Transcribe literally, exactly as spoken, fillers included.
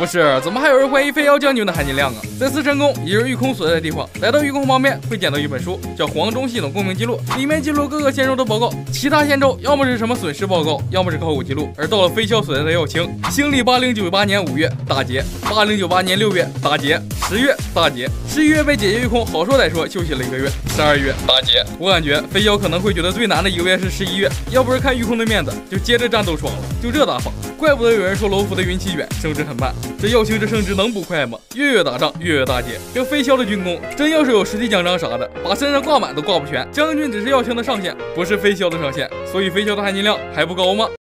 不是，怎么还有人怀疑飞镖将军的含金量啊？在四神宫，也就是御空所在的地方，来到御空旁边会捡到一本书，叫《黄忠系统公平记录》，里面记录各个县州的报告。其他县州要么是什么损失报告，要么是考古记录。而到了飞骁所在的耀清，新历八零九八年五月大劫，八零九八年六月大劫，十月大劫，十一月被解决御空，好说歹说休息了一个月。十二月大劫，我感觉飞骁可能会觉得最难的一个月是十一月，要不是看御空的面子，就接着战斗爽了。就这打法，怪不得有人说罗浮的云起远，升职很慢。这耀清这升职能不快吗？月月打仗，月月大捷。这飞骁的军功，真要是有实际奖章啥的，把身上挂满都挂不全。将军只是耀清的上限，不是飞骁的上限，所以飞骁的含金量还不高吗？